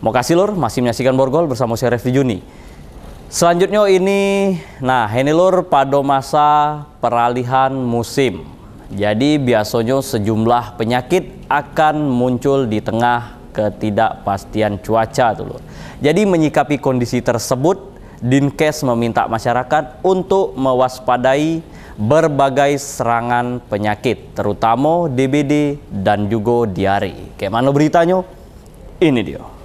Makasih lur, masih menyaksikan Borgol bersama saya Refri Juni. Selanjutnya ini, ini lur pada masa peralihan musim. Jadi biasanya sejumlah penyakit akan muncul di tengah ketidakpastian cuaca tuh lur. Jadi menyikapi kondisi tersebut, Dinkes meminta masyarakat untuk mewaspadai berbagai serangan penyakit, terutama DBD dan juga diare. Kayak mana beritanya? Ini dia.